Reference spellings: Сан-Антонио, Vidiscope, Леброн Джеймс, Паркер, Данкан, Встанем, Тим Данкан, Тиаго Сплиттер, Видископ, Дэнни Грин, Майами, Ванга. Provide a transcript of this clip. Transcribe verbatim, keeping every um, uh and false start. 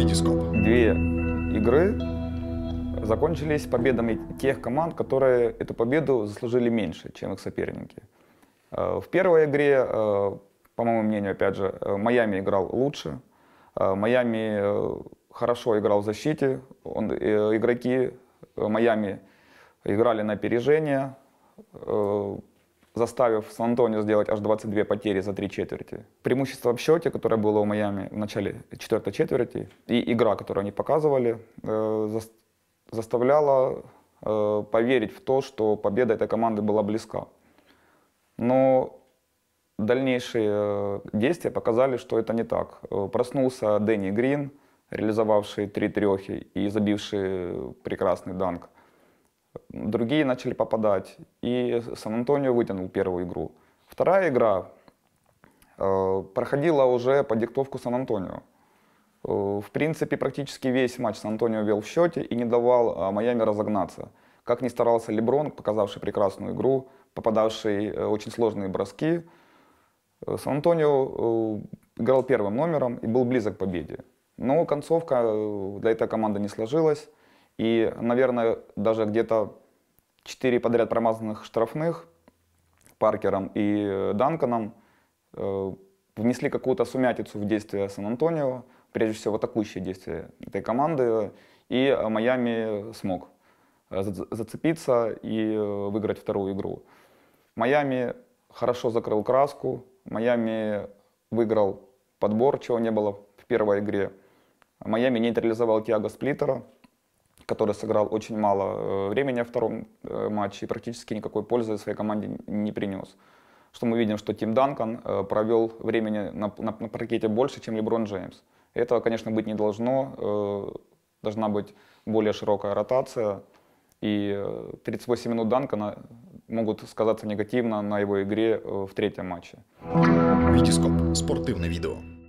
Vidiscope. Две игры закончились победами тех команд, которые эту победу заслужили меньше, чем их соперники. В первой игре, по моему мнению, опять же, Майами играл лучше. Майами хорошо играл в защите. Он, игроки Майами играли на опережение, заставив Сан-Антонио сделать аж двадцать две потери за три четверти. Преимущество в счете, которое было у Майами в начале четвертой четверти, и игра, которую они показывали, заставляла поверить в то, что победа этой команды была близка. Но дальнейшие действия показали, что это не так. Проснулся Дэнни Грин, реализовавший три трехи и забивший прекрасный данк. Другие начали попадать, и Сан-Антонио вытянул первую игру. Вторая игра э, проходила уже под диктовку Сан-Антонио. Э, в принципе, практически весь матч Сан-Антонио вел в счете и не давал э, Майами разогнаться. Как ни старался Леброн, показавший прекрасную игру, попадавший э, очень сложные броски, э, Сан-Антонио э, играл первым номером и был близок к победе. Но концовка для этой команды не сложилась. И, наверное, даже где-то четыре подряд промазанных штрафных Паркером и Данканом э, внесли какую-то сумятицу в действия Сан-Антонио, прежде всего в атакующие действия этой команды, и Майами смог зацепиться и выиграть вторую игру. Майами хорошо закрыл краску, Майами выиграл подбор, чего не было в первой игре. Майами нейтрализовал Тиаго Сплиттера, который сыграл очень мало времени во втором матче и практически никакой пользы своей команде не принес. Что мы видим, что Тим Данкан провел времени на, на, на паркете больше, чем Леброн Джеймс. Этого, конечно, быть не должно. Должна быть более широкая ротация. И тридцать восемь минут Данкана могут сказаться негативно на его игре в третьем матче. Видископ. Спортивное видео.